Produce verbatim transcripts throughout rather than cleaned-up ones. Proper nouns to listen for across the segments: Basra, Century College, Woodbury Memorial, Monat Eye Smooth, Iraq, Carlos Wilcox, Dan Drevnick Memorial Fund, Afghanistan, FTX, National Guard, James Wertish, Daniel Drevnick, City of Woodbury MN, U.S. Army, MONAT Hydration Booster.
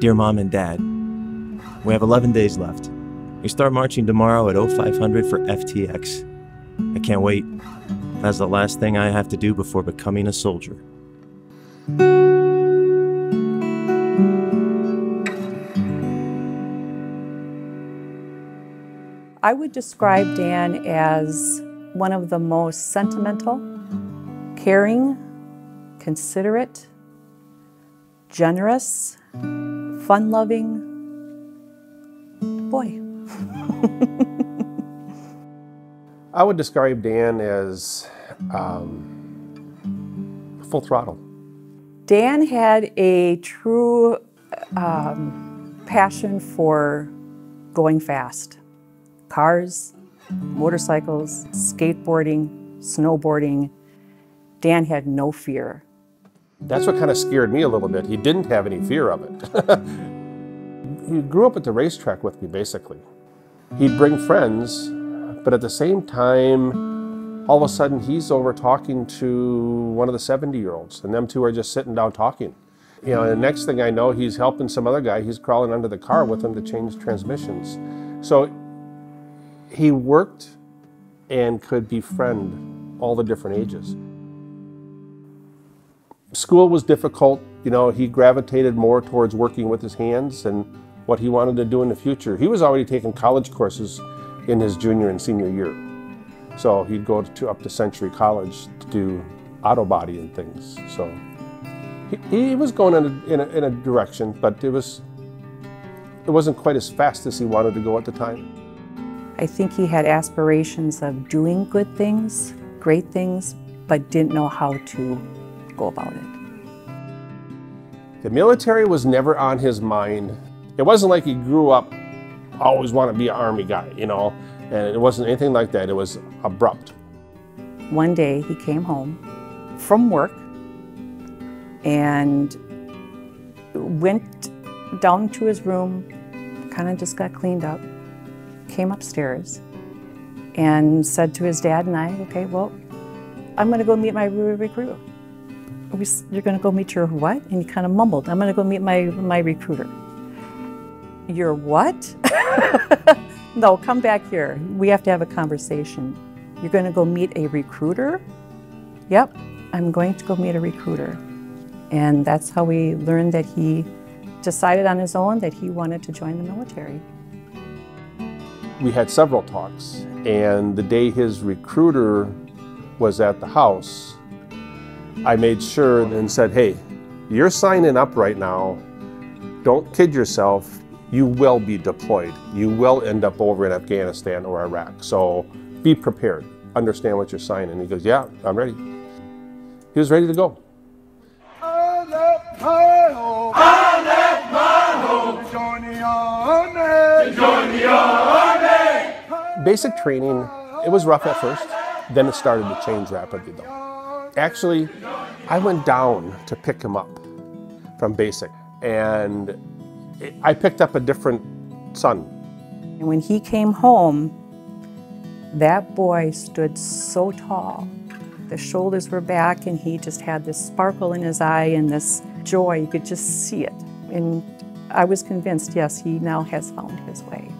Dear Mom and Dad, we have eleven days left. We start marching tomorrow at oh five hundred for F T X. I can't wait. That's the last thing I have to do before becoming a soldier. I would describe Dan as one of the most sentimental, caring, considerate, generous, fun-loving boy. I would describe Dan as um, full throttle. Dan had a true um, passion for going fast. Cars, motorcycles, skateboarding, snowboarding. Dan had no fear. That's what kind of scared me a little bit. He didn't have any fear of it. He grew up at the racetrack with me, basically. He'd bring friends, but at the same time, all of a sudden he's over talking to one of the seventy-year-olds, and them two are just sitting down talking. You know, and the next thing I know, he's helping some other guy. He's crawling under the car with him to change transmissions. So he worked and could befriend all the different ages. School was difficult, you know, he gravitated more towards working with his hands and what he wanted to do in the future. He was already taking college courses in his junior and senior year. So he'd go to, up to Century College to do auto body and things. So he, he was going in a, in, a, in a direction, but it, was, it wasn't quite as fast as he wanted to go at the time. I think he had aspirations of doing good things, great things, but didn't know how to go about it. The military was never on his mind. It wasn't like he grew up, always want to be an Army guy, you know, and it wasn't anything like that. It was abrupt. One day he came home from work and went down to his room, kind of just got cleaned up, came upstairs and said to his dad and I, okay, well, I'm going to go meet my recruiter. You're going to go meet your what? And he kind of mumbled, I'm going to go meet my, my recruiter. Your what? No, come back here. We have to have a conversation. You're going to go meet a recruiter? Yep, I'm going to go meet a recruiter. And that's how we learned that he decided on his own that he wanted to join the military. We had several talks, and the day his recruiter was at the house, I made sure and said, hey, you're signing up right now. Don't kid yourself. You will be deployed. You will end up over in Afghanistan or Iraq. So be prepared. Understand what you're signing. He goes, yeah, I'm ready. He was ready to go. I left my home. I left my home. To join the army. To join the army. Basic training, it was rough at first. Then it started to change rapidly, though. Actually, I went down to pick him up from basic, and I picked up a different son. And when he came home, that boy stood so tall. The shoulders were back, and he just had this sparkle in his eye and this joy. You could just see it. And I was convinced, yes, he now has found his way.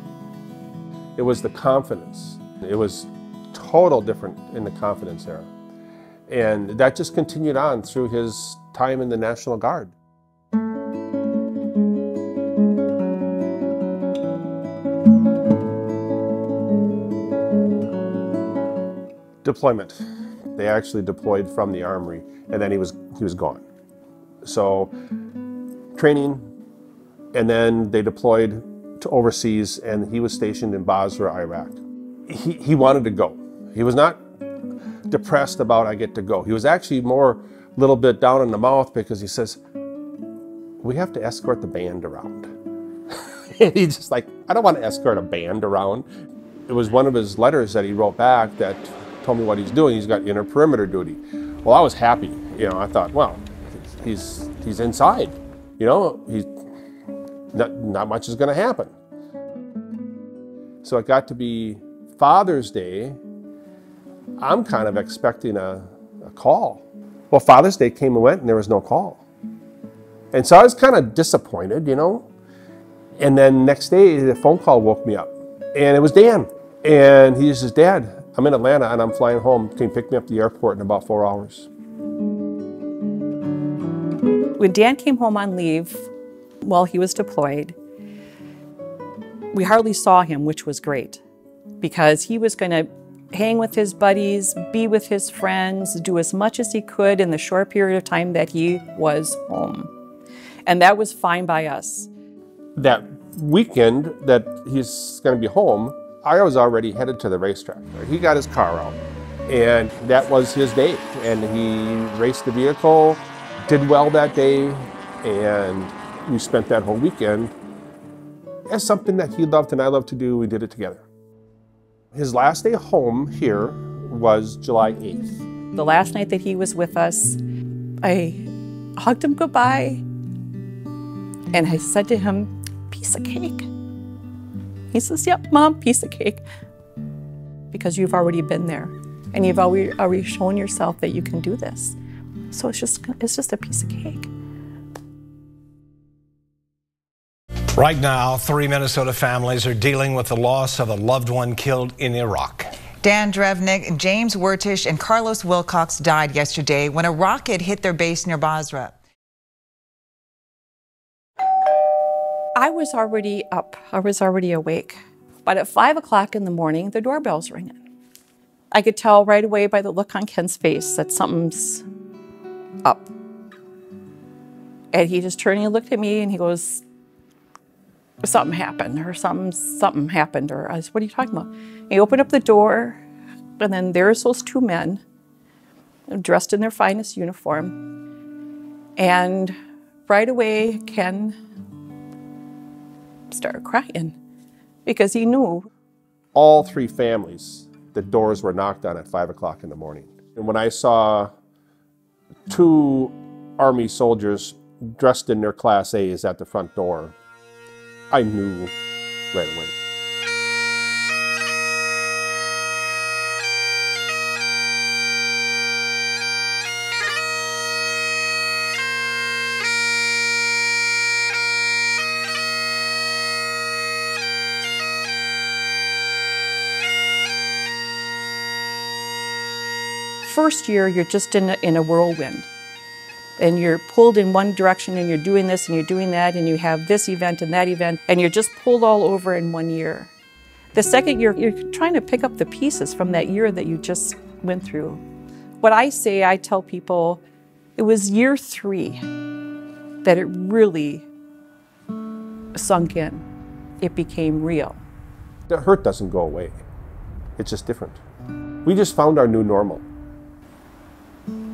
It was the confidence. It was total different in the confidence era. And that just continued on through his time in the National Guard. Deployment. They actually deployed from the Armory, and then he was, he was gone. So training, and then they deployed to overseas, and he was stationed in Basra, Iraq. He, he wanted to go. He was not depressed about I get to go. He was actually more a little bit down in the mouth because he says, we have to escort the band around. And he's just like, I don't want to escort a band around. It was one of his letters that he wrote back that told me what he's doing. He's got inner perimeter duty. Well, I was happy. You know, I thought, well, he's, he's inside. You know, he's not, not much is going to happen. So it got to be Father's Day. I'm kind of expecting a, a call. Well, Father's Day came and went, and there was no call. And so I was kind of disappointed, you know. And then next day, the phone call woke me up. And it was Dan. And he says, Dad, I'm in Atlanta and I'm flying home. Can you pick me up at the airport in about four hours? When Dan came home on leave while he was deployed, we hardly saw him, which was great, because he was going to hang with his buddies, be with his friends, do as much as he could in the short period of time that he was home. And that was fine by us. That weekend that he's going to be home, I was already headed to the racetrack. He got his car out, and that was his day. And he raced the vehicle, did well that day, and we spent that whole weekend as something that he loved and I loved to do. We did it together. His last day home here was July eighth. The last night that he was with us, I hugged him goodbye, and I said to him, piece of cake. He says, yep, Mom, piece of cake. Because you've already been there, and you've already, already shown yourself that you can do this. So it's just, it's just a piece of cake. Right now, three Minnesota families are dealing with the loss of a loved one killed in Iraq. Dan Drevnick, James Wertish, and Carlos Wilcox died yesterday when a rocket hit their base near Basra. I was already up, I was already awake, but at five o'clock in the morning, the doorbell's ringing. I could tell right away by the look on Ken's face that something's up. And he just turned and looked at me and he goes, something happened, or something, something happened, or I said, what are you talking about? And he opened up the door, and then there's those two men dressed in their finest uniform. And right away, Ken started crying because he knew. All three families, the doors were knocked on at five o'clock in the morning. And when I saw two Army soldiers dressed in their Class A's at the front door, I knew right away. First year, you're just in a, in a whirlwind. And you're pulled in one direction, and you're doing this, and you're doing that, and you have this event and that event, and you're just pulled all over in one year. The second year, you're trying to pick up the pieces from that year that you just went through. What I say, I tell people, it was year three that it really sunk in. It became real. The hurt doesn't go away. It's just different. We just found our new normal.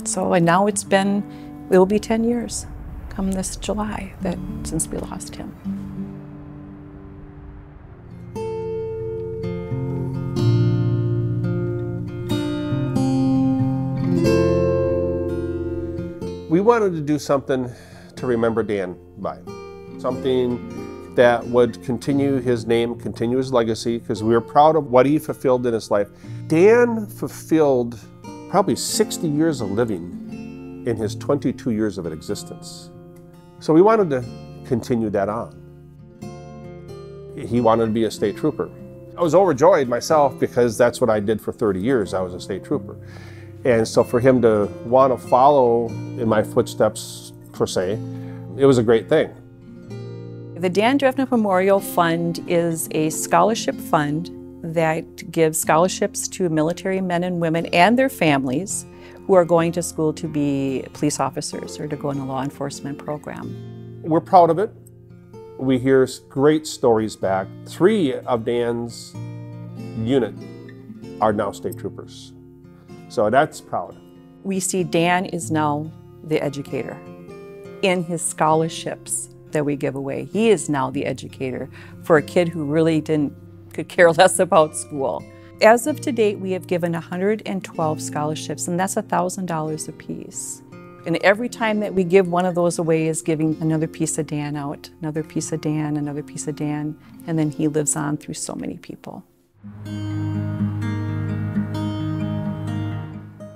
So, and now it's been, it will be ten years come this July that since we lost him. We wanted to do something to remember Dan by, something that would continue his name, continue his legacy, because we were proud of what he fulfilled in his life. Dan fulfilled probably sixty years of living in his twenty-two years of existence. So we wanted to continue that on. He wanted to be a state trooper. I was overjoyed myself because that's what I did for thirty years. I was a state trooper. And so for him to want to follow in my footsteps, per se, it was a great thing. The Dan Drevnick Memorial Fund is a scholarship fund that gives scholarships to military men and women and their families who are going to school to be police officers or to go in a law enforcement program. We're proud of it. We hear great stories back. Three of Dan's unit are now state troopers. So that's proud. We see Dan is now the educator in his scholarships that we give away. He is now the educator for a kid who really didn't, could care less about school. As of today, we have given one hundred twelve scholarships, and that's one thousand dollars a piece. And every time that we give one of those away is giving another piece of Dan out, another piece of Dan, another piece of Dan, and then he lives on through so many people.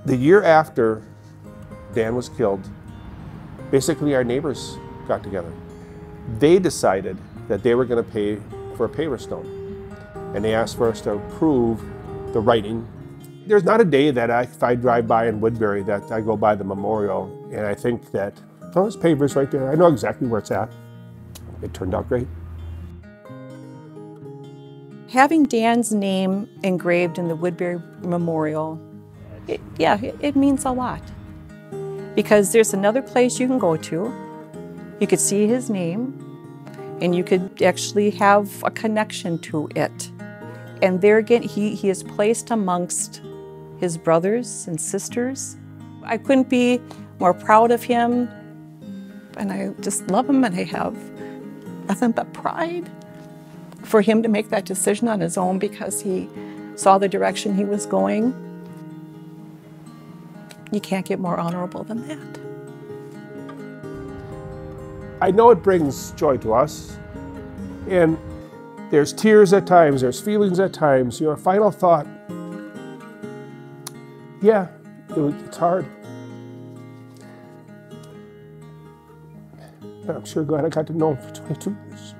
The year after Dan was killed, basically our neighbors got together. They decided that they were going to pay for a paver stone, and they asked for us to approve the writing. There's not a day that I, if I drive by in Woodbury that I go by the memorial and I think that, oh, there's pavers right there. I know exactly where it's at. It turned out great. Having Dan's name engraved in the Woodbury Memorial, it, yeah, it, it means a lot. Because there's another place you can go to, you could see his name, and you could actually have a connection to it. And there again, he, he is placed amongst his brothers and sisters. I couldn't be more proud of him, and I just love him, and I have nothing but pride for him to make that decision on his own because he saw the direction he was going. You can't get more honorable than that. I know it brings joy to us, and there's tears at times, there's feelings at times. Your final thought, yeah, it, it's hard. But I'm sure glad I got to know him for twenty-two years.